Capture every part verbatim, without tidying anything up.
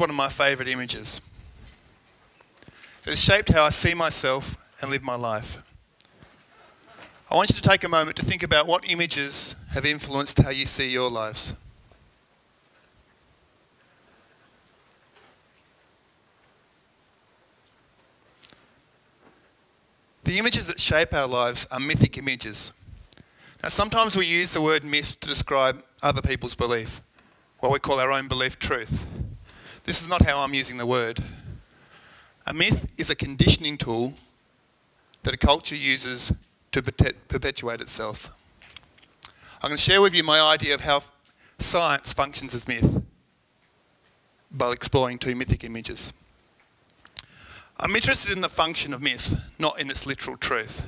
one of my favourite images. It has shaped how I see myself and live my life. I want you to take a moment to think about what images have influenced how you see your lives. The images that shape our lives are mythic images. Now, sometimes we use the word myth to describe other people's belief, what we call our own belief truth. This is not how I'm using the word. A myth is a conditioning tool that a culture uses to perpetuate itself. I'm going to share with you my idea of how science functions as myth by exploring two mythic images. I'm interested in the function of myth, not in its literal truth.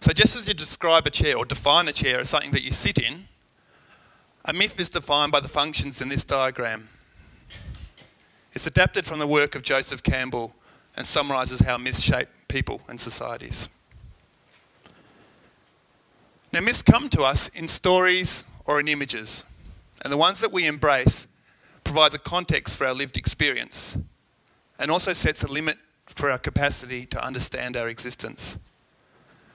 So just as you describe a chair or define a chair as something that you sit in, a myth is defined by the functions in this diagram. It's adapted from the work of Joseph Campbell and summarises how myths shape people and societies. Now, myths come to us in stories or in images, and the ones that we embrace provides a context for our lived experience and also sets a limit for our capacity to understand our existence.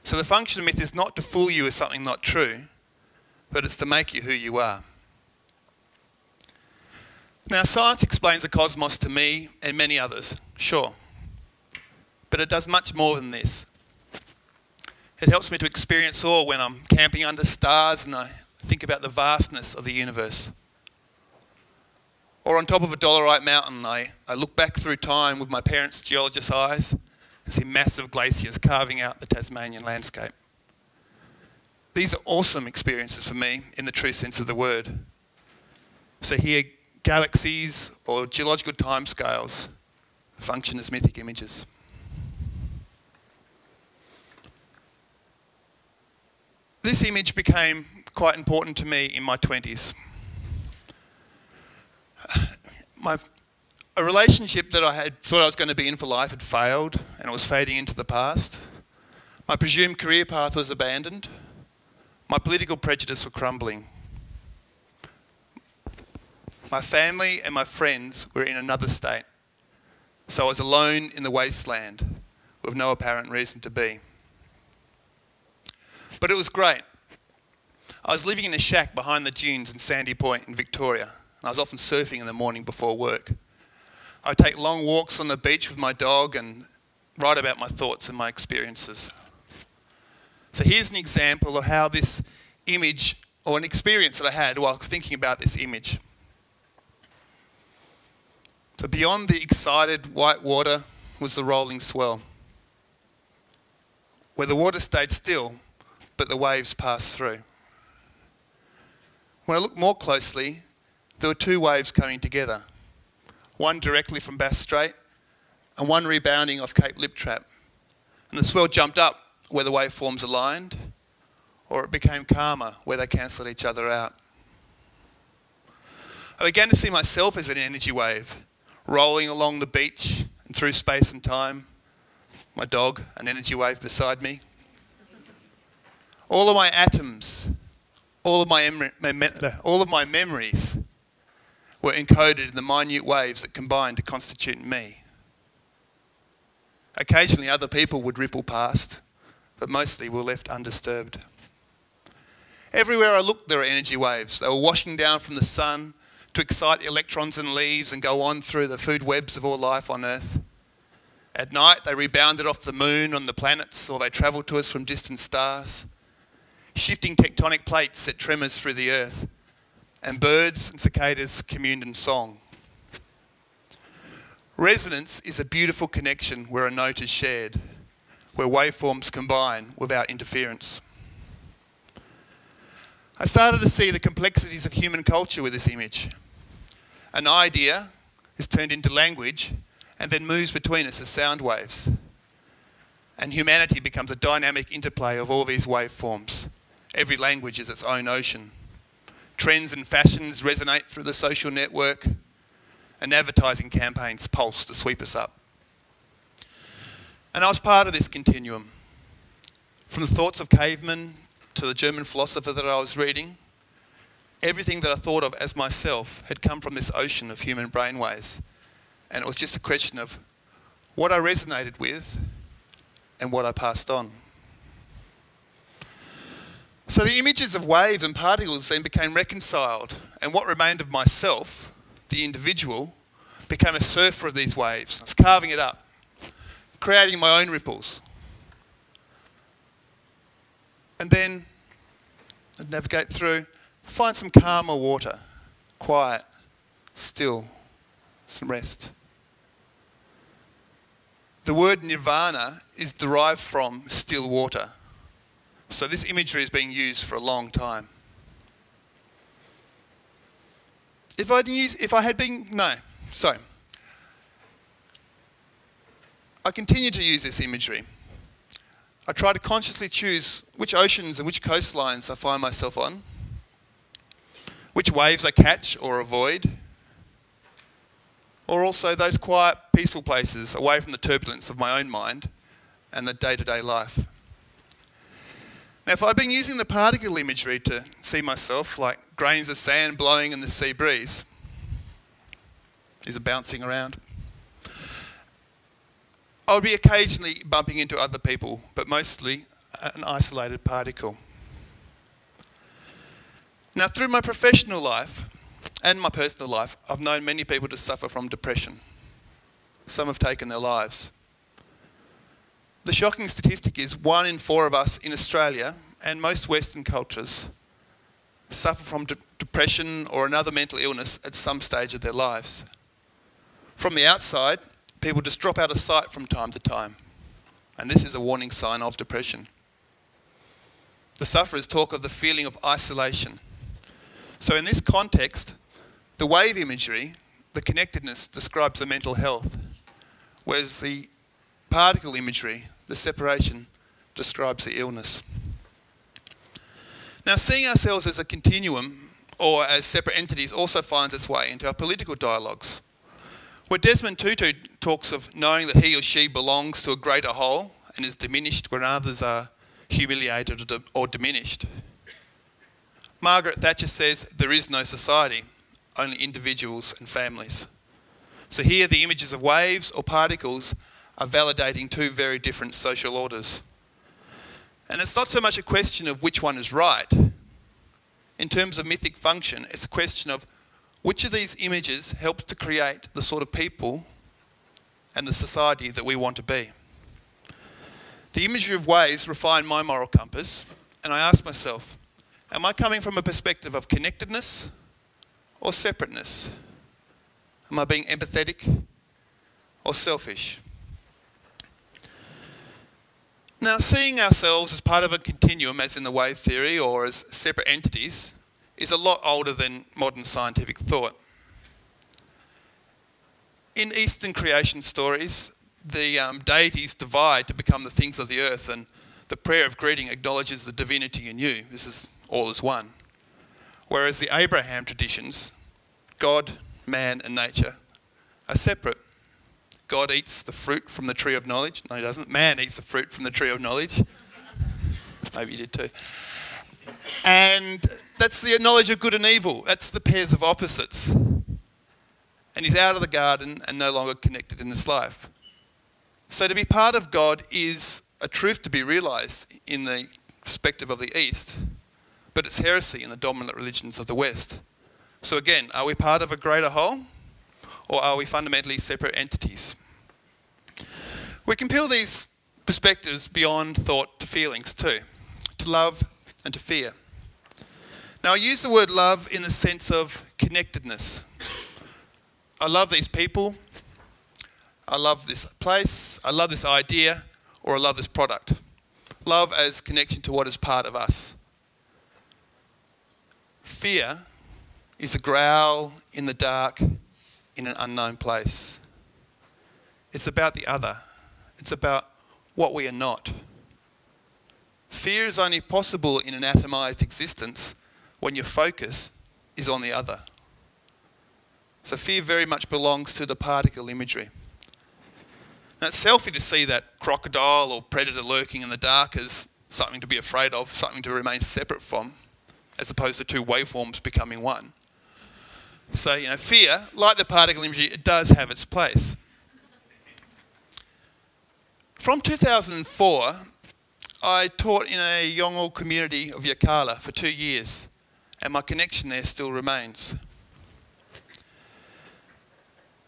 So the function of myth is not to fool you with something not true, but it's to make you who you are. Now, science explains the cosmos to me and many others, sure. But it does much more than this. It helps me to experience awe when I'm camping under stars and I think about the vastness of the universe. Or on top of a dolerite mountain, I, I look back through time with my parents' geologist's eyes and see massive glaciers carving out the Tasmanian landscape. These are awesome experiences for me in the true sense of the word. So here, galaxies or geological timescales function as mythic images. This image became quite important to me in my twenties. My, a relationship that I had thought I was going to be in for life had failed and it was fading into the past. My presumed career path was abandoned. My political prejudice were crumbling. My family and my friends were in another state, so I was alone in the wasteland with no apparent reason to be. But it was great. I was living in a shack behind the dunes in Sandy Point in Victoria, and I was often surfing in the morning before work. I'd take long walks on the beach with my dog and write about my thoughts and my experiences. So here's an example of how this image, or an experience that I had while thinking about this image. So beyond the excited white water was the rolling swell, where the water stayed still, but the waves passed through. When I looked more closely, there were two waves coming together, one directly from Bass Strait and one rebounding off Cape Lip Trap. And the swell jumped up where the waveforms aligned, or it became calmer where they cancelled each other out. I began to see myself as an energy wave, rolling along the beach and through space and time, my dog, an energy wave beside me. All of my atoms, all of my, all of my memories were encoded in the minute waves that combined to constitute me. Occasionally other people would ripple past, but mostly were left undisturbed. Everywhere I looked there were energy waves. They were washing down from the sun to excite the electrons and leaves and go on through the food webs of all life on Earth. At night, they rebounded off the moon on the planets, or they travelled to us from distant stars. Shifting tectonic plates set tremors through the Earth, and birds and cicadas communed in song. Resonance is a beautiful connection where a note is shared, where waveforms combine without interference. I started to see the complexities of human culture with this image. An idea is turned into language and then moves between us as sound waves. And humanity becomes a dynamic interplay of all these waveforms. Every language is its own ocean. Trends and fashions resonate through the social network, and advertising campaigns pulse to sweep us up. And I was part of this continuum. From the thoughts of cavemen to the German philosopher that I was reading, everything that I thought of as myself had come from this ocean of human brainwaves And it was just a question of what I resonated with and what I passed on. So the images of waves and particles then became reconciled, and what remained of myself, the individual, became a surfer of these waves. I was carving it up, creating my own ripples. And then I'd navigate through, find some calmer water, quiet, still, some rest. The word nirvana is derived from still water. So this imagery is being used for a long time. If I, use, if I had been, no, sorry. I continue to use this imagery. I try to consciously choose which oceans and which coastlines I find myself on, which waves I catch or avoid, or also those quiet, peaceful places away from the turbulence of my own mind and the day-to-day life. Now, if I'd been using the particle imagery to see myself like grains of sand blowing in the sea breeze, is it bouncing around? I would be occasionally bumping into other people, but mostly an isolated particle. Now, through my professional life and my personal life, I've known many people to suffer from depression. Some have taken their lives. The shocking statistic is one in four of us in Australia and most Western cultures suffer from de- depression or another mental illness at some stage of their lives. From the outside, people just drop out of sight from time to time, and this is a warning sign of depression. The sufferers talk of the feeling of isolation. So in this context, the wave imagery, the connectedness, describes the mental health, whereas the particle imagery, the separation, describes the illness. Now, seeing ourselves as a continuum or as separate entities also finds its way into our political dialogues, where Desmond Tutu talks of knowing that he or she belongs to a greater whole and is diminished when others are humiliated or diminished. Margaret Thatcher says there is no society, only individuals and families. So here the images of waves or particles are validating two very different social orders. And it's not so much a question of which one is right. In terms of mythic function, it's a question of which of these images helps to create the sort of people and the society that we want to be? The imagery of waves refined my moral compass, and I asked myself, am I coming from a perspective of connectedness or separateness? Am I being empathetic or selfish? Now, seeing ourselves as part of a continuum, as in the wave theory, or as separate entities, is a lot older than modern scientific thought. In Eastern creation stories, the um, deities divide to become the things of the earth, and the prayer of greeting acknowledges the divinity in you. This is all as one. Whereas the Abraham traditions, God, man and nature are separate. God eats the fruit from the tree of knowledge. No, he doesn't. Man eats the fruit from the tree of knowledge. Maybe you did too. And that's the knowledge of good and evil. That's the pairs of opposites. And he's out of the garden and no longer connected in this life. So to be part of God is a truth to be realised in the perspective of the East, but it's heresy in the dominant religions of the West. So again, are we part of a greater whole, or are we fundamentally separate entities? We can peel these perspectives beyond thought to feelings too, to love and to fear. Now, I use the word love in the sense of connectedness. I love these people, I love this place, I love this idea, or I love this product. Love as connection to what is part of us. Fear is a growl in the dark in an unknown place. It's about the other. It's about what we are not. Fear is only possible in an atomized existence when your focus is on the other. So fear very much belongs to the particle imagery. Now, it's selfish to see that crocodile or predator lurking in the dark as something to be afraid of, something to remain separate from, as opposed to two waveforms becoming one. So, you know, fear, like the particle imagery, it does have its place. From two thousand four, I taught in a Yolngu community of Yirrkala for two years, and my connection there still remains.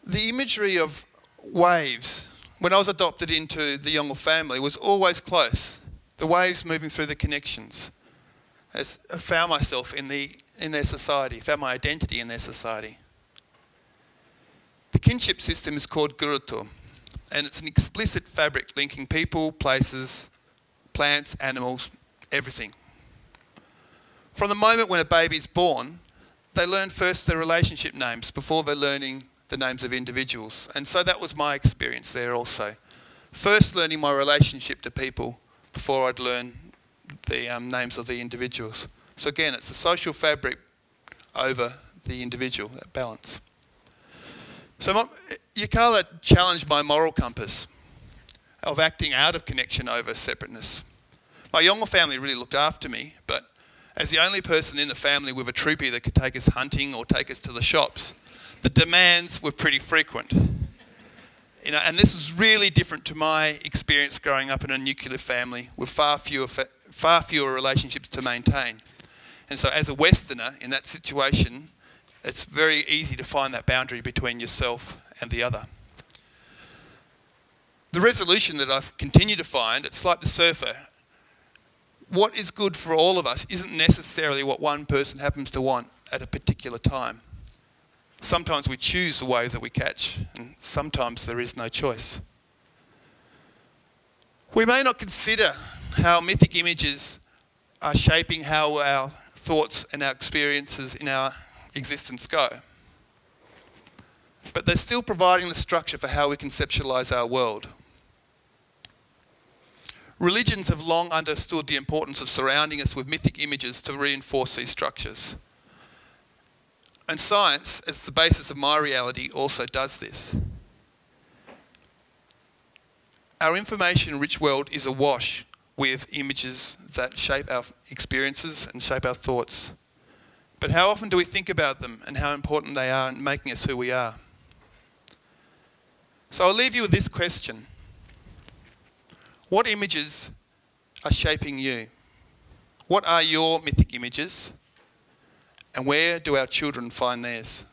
The imagery of waves, when I was adopted into the Yolngu family, was always close. The waves moving through the connections. As I found myself in, the, in their society, found my identity in their society. The kinship system is called guruto, and it's an explicit fabric linking people, places, plants, animals, everything. From the moment when a baby is born, they learn first their relationship names before they're learning the names of individuals. And so that was my experience there also. First learning my relationship to people before I'd learn the um, names of the individuals. So again, it's the social fabric over the individual, that balance. So my, Yirrkala challenged my moral compass of acting out of connection over separateness. My Yolngu family really looked after me, but as the only person in the family with a troopie that could take us hunting or take us to the shops, the demands were pretty frequent. You know, and this was really different to my experience growing up in a nuclear family with far fewer, fa far fewer relationships to maintain. And so as a Westerner in that situation, it's very easy to find that boundary between yourself and the other. The resolution that I've continued to find, it's like the surfer. What is good for all of us isn't necessarily what one person happens to want at a particular time. Sometimes we choose the wave that we catch, and sometimes there is no choice. We may not consider how mythic images are shaping how our thoughts and our experiences in our existence go. But they're still providing the structure for how we conceptualise our world. Religions have long understood the importance of surrounding us with mythic images to reinforce these structures. And science, as the basis of my reality, also does this. Our information-rich world is awash with images that shape our experiences and shape our thoughts. But how often do we think about them and how important they are in making us who we are? So I'll leave you with this question. What images are shaping you? What are your mythic images? And where do our children find theirs?